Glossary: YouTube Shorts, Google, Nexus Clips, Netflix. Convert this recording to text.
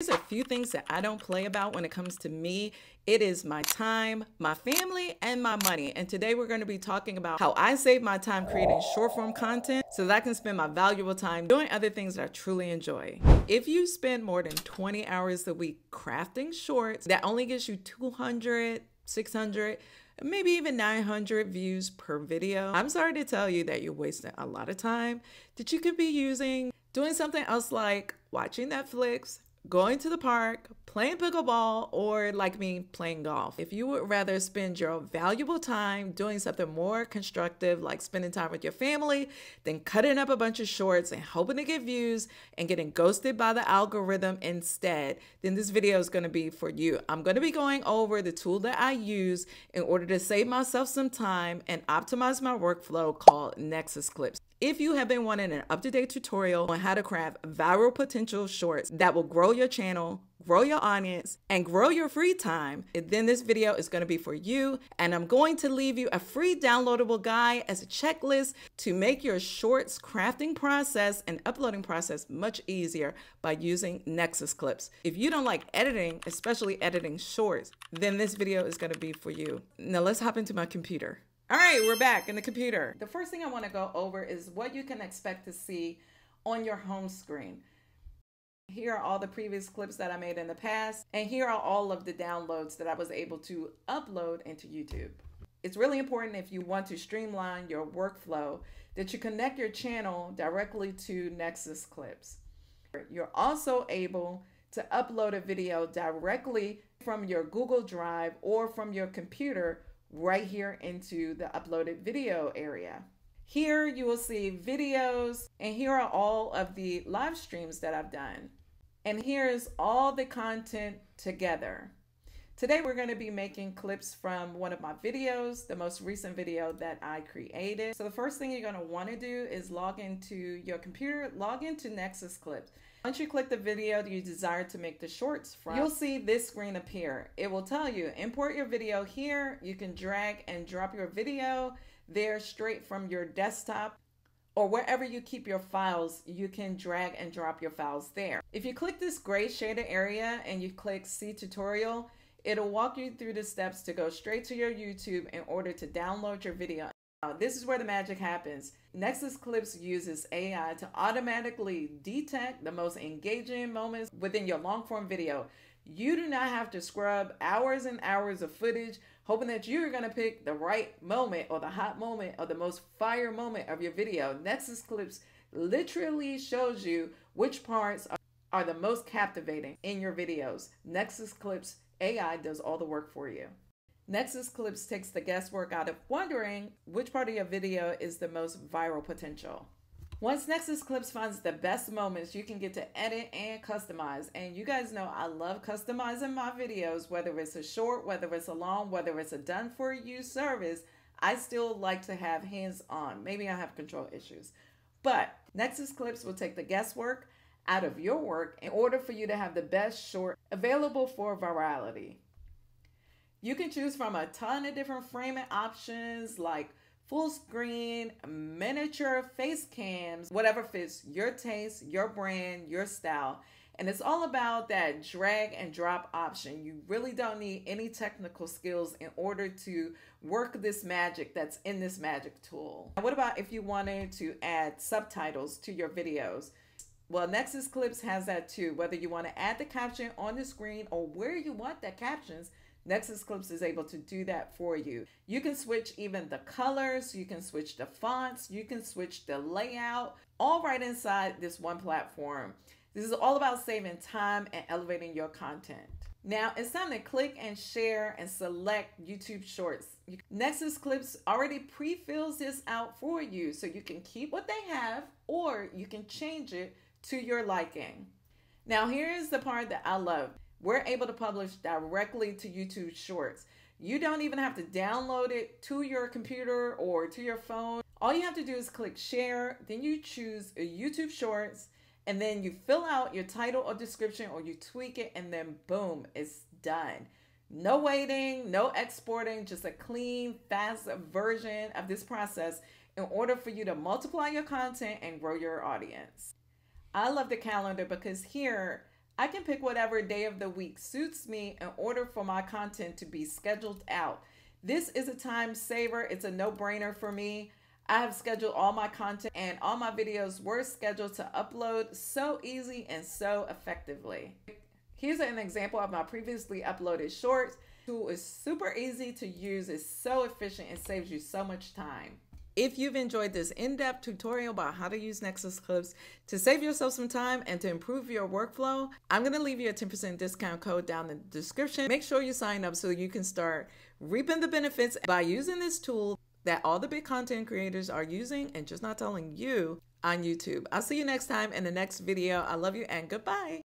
There's a few things that I don't play about when it comes to me. It is my time, my family, and my money. And today we're going to be talking about how I save my time creating short form content so that I can spend my valuable time doing other things that I truly enjoy. If you spend more than 20 hours a week crafting shorts, that only gets you 200, 600, maybe even 900 views per video. I'm sorry to tell you that you're wasting a lot of time that you could be using doing something else, like watching Netflix, going to the park, playing pickleball, or like me, playing golf. If you would rather spend your valuable time doing something more constructive, like spending time with your family, than cutting up a bunch of shorts and hoping to get views and getting ghosted by the algorithm instead, then this video is going to be for you. I'm going to be going over the tool that I use in order to save myself some time and optimize my workflow called Nexus Clips. If you have been wanting an up-to-date tutorial on how to craft viral potential shorts that will grow your channel, grow your audience, and grow your free time, then this video is going to be for you. And I'm going to leave you a free downloadable guide as a checklist to make your shorts crafting process and uploading process much easier by using Nexus Clips. If you don't like editing, especially editing shorts, then this video is going to be for you. Now let's hop into my computer. All right, we're back in the computer. The first thing I want to go over is what you can expect to see on your home screen. Here are all the previous clips that I made in the past, and here are all of the downloads that I was able to upload into YouTube. It's really important, if you want to streamline your workflow, that you connect your channel directly to Nexus Clips. You're also able to upload a video directly from your Google Drive or from your computer right here into the uploaded video area. Here you will see videos, and here are all of the live streams that I've done. And here's all the content together. Today we're going to be making clips from one of my videos, the most recent video that I created. So the first thing you're going to want to do is log into your computer, log into Nexus Clips. Once you click the video that you desire to make the shorts from, you'll see this screen appear. It will tell you, import your video here. You can drag and drop your video there straight from your desktop, or wherever you keep your files, you can drag and drop your files there. If you click this gray shaded area and you click See Tutorial, it'll walk you through the steps to go straight to your YouTube in order to download your video. Now, this is where the magic happens. Nexus Clips uses AI to automatically detect the most engaging moments within your long-form video. You do not have to scrub hours and hours of footage hoping that you're going to pick the right moment or the hot moment or the most fire moment of your video. Nexus Clips literally shows you which parts are the most captivating in your videos. Nexus Clips AI does all the work for you. Nexus Clips takes the guesswork out of wondering which part of your video is the most viral potential. Once Nexus Clips finds the best moments, you can get to edit and customize. And you guys know I love customizing my videos, whether it's a short, whether it's a long, whether it's a done for you service. I still like to have hands on. Maybe I have control issues, but Nexus Clips will take the guesswork out of your work in order for you to have the best short available for virality. You can choose from a ton of different framing options like full screen, miniature, face cams, whatever fits your taste, your brand, your style. And it's all about that drag and drop option. You really don't need any technical skills in order to work this magic that's in this magic tool. Now, what about if you wanted to add subtitles to your videos? Well, Nexus Clips has that too. Whether you want to add the caption on the screen or where you want the captions, Nexus Clips is able to do that for you. You can switch even the colors, you can switch the fonts, you can switch the layout, all right inside this one platform. This is all about saving time and elevating your content. Now it's time to click and share and select YouTube Shorts. Nexus Clips already pre-fills this out for you, so you can keep what they have or you can change it to your liking. Now here's the part that I love. We're able to publish directly to YouTube Shorts. You don't even have to download it to your computer or to your phone. All you have to do is click share, then you choose YouTube Shorts, and then you fill out your title or description, or you tweak it, and then boom, it's done. No waiting, no exporting, just a clean, fast version of this process in order for you to multiply your content and grow your audience. I love the calendar because here I can pick whatever day of the week suits me in order for my content to be scheduled out. This is a time saver. It's a no-brainer for me. I have scheduled all my content and all my videos were scheduled to upload so easy and so effectively. Here's an example of my previously uploaded shorts. The tool is super easy to use, it's so efficient, and saves you so much time. If you've enjoyed this in-depth tutorial about how to use Nexus Clips to save yourself some time and to improve your workflow, I'm going to leave you a 10% discount code down in the description. Make sure you sign up so you can start reaping the benefits by using this tool that all the big content creators are using and just not telling you on YouTube. I'll see you next time in the next video. I love you and goodbye.